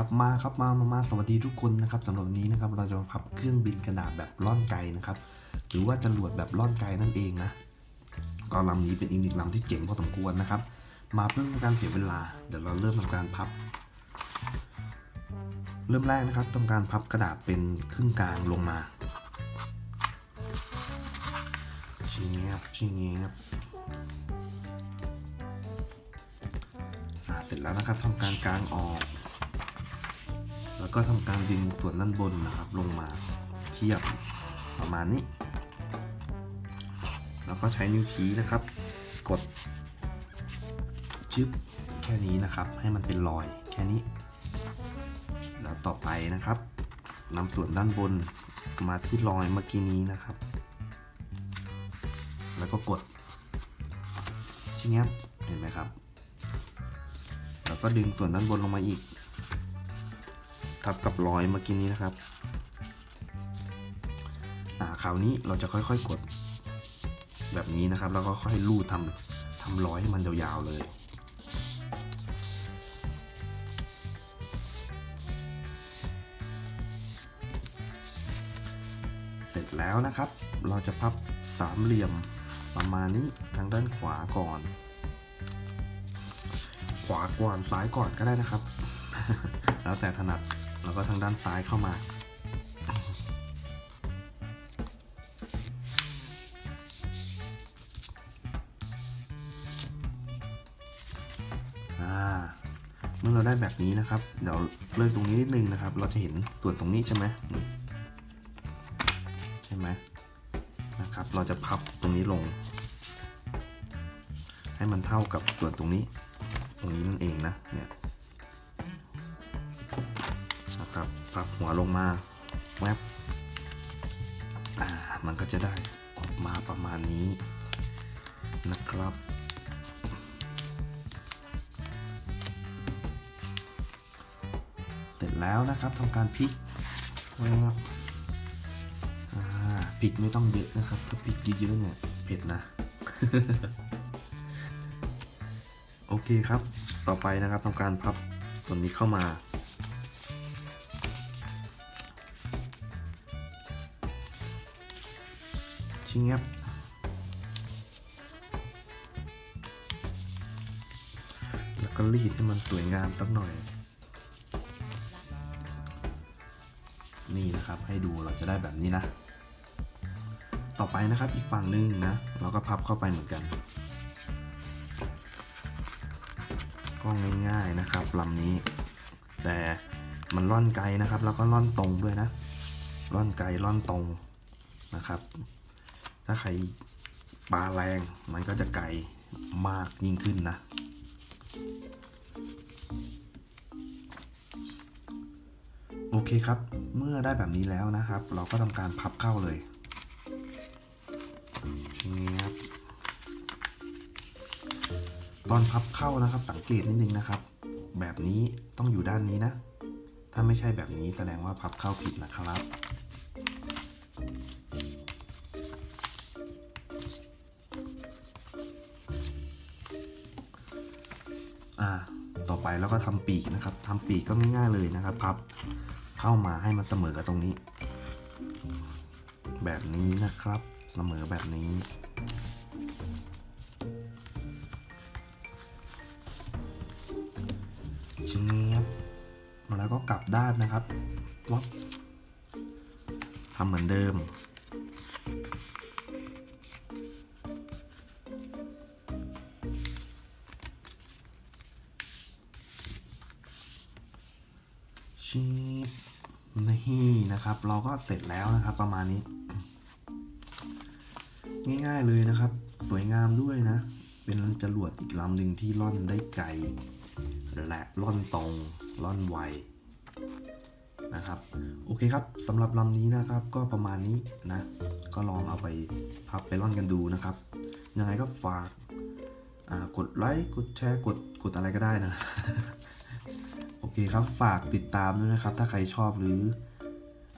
ครับมาสวัสดีทุกคนนะครับสำหรับวันนี้นะครับเราจะมาพับเครื่องบินกระดาษแบบล่อนไกนะครับหรือว่าจรวดแบบล่อนไกนั่นเองนะก็ลำนี้เป็นอีกหนึ่งลำที่เจ๋งพอสมควรนะครับมาเพื่อการเสียเวลาเดี๋ยวเราเริ่มทำการพับเริ่มแรกนะครับทำการพับกระดาษเป็นครึ่งกลางลงมาชิ้นนี้ครับชิ้นนี้ครับเสร็จแล้วนะครับทำการกางออกแล้วก็ทำการดึงส่วนด้านบนนะครับลงมาเทียบประมาณนี้แล้วก็ใช้นิ้วชี้นะครับกดชึบแค่นี้นะครับให้มันเป็นรอยแค่นี้แล้วต่อไปนะครับนำส่วนด้านบนมาที่รอยเมื่อกี้นี้นะครับแล้วก็กดทีนี้เห็นไหมครับแล้วก็ดึงส่วนด้านบนลงมาอีกทับกับรอยเมื่อกี้นี้นะครับคราวนี้เราจะค่อยๆกดแบบนี้นะครับแล้วก็ค่อยรูดทำรอยให้มันยาวๆเลยเสร็จแล้วนะครับเราจะพับสามเหลี่ยมประมาณนี้ทางด้านขวาก่อนซ้ายก่อนก็ได้นะครับแล้วแต่ถนัดแล้วก็ทางด้านซ้ายเข้ามาเมื่อเราได้แบบนี้นะครับเดี๋ยวเลื่อนตรงนี้นิดนึงนะครับเราจะเห็นส่วนตรงนี้ใช่ไหมนะครับเราจะพับตรงนี้ลงให้มันเท่ากับส่วนตรงนี้นั่นเองนะเนี่ยนะครับปรับหัวลงมาแวบมันก็จะได้ออกมาประมาณนี้นะครับเสร็จแล้วนะครับทำการพลิกนะครับพลิกไม่ต้องเยอะนะครับถ้าพลิกเยอะๆเนี่ยเผ็ดนะ โอเคครับต่อไปนะครับทำการพับส่วนนี้เข้ามาชิ้นนี้แล้วก็รีดให้มันสวยงามสักหน่อยนี่นะครับให้ดูเราจะได้แบบนี้นะต่อไปนะครับอีกฝั่งนึงนะเราก็พับเข้าไปเหมือนกันก็ง่ายๆนะครับลำนี้แต่มันล่อนไกลนะครับแล้วก็ล่อนตรงด้วยนะล่อนไกลล่อนตรงนะครับถ้าใครปลาแรงมันก็จะไกลมากยิ่งขึ้นนะโอเคครับเมื่อได้แบบนี้แล้วนะครับเราก็ทำการพับเข้าเลยนี่ครับตอนพับเข้านะครับสังเกตนิดนึงนะครับแบบนี้ต้องอยู่ด้านนี้นะถ้าไม่ใช่แบบนี้แสดงว่าพับเข้าผิดนะครับต่อไปแล้วก็ทำปีกนะครับทำปีกก็ง่ายๆเลยนะครับพับเข้ามาให้มันเสมอกับตรงนี้แบบนี้นะครับเสมอแบบนี้ชิ้นนี้ครับแล้วก็กลับด้านนะครับวับทำเหมือนเดิมชิ้นนี้นะครับเราก็เสร็จแล้วนะครับประมาณนี้ง่ายๆเลยนะครับสวยงามด้วยนะเป็นจรวดอีกลำหนึ่งที่ล่อนได้ไกลและล่อนตรงล่อนไวนะครับโอเคครับสำหรับลำนี้นะครับก็ประมาณนี้นะก็ลองเอาไปพับไปล่อนกันดูนะครับยังไงก็ฝากกดไลค์กดแชร์กดอะไรก็ได้นะ โอเคครับฝากติดตามด้วยนะครับถ้าใครชอบหรือ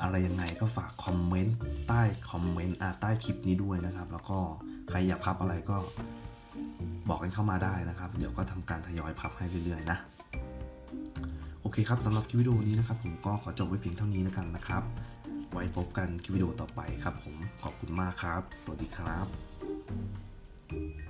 อะไรยังไงก็ฝากคอมเมนต์ใต้คอมเมนต์ใต้คลิปนี้ด้วยนะครับแล้วก็ใครอยากพับอะไรก็บอกกันเข้ามาได้นะครับเดี๋ยวก็ทำการทยอยพับให้เรื่อยๆนะโอ เคครับสำหรับคลิปวิดีโอนี้นะครับผมก็ขอจบไว้เพียงเท่านี้นะครับไว้พบกันคลิปวิดีโอต่อไปครับผมขอบคุณมากครับสวัสดีครับ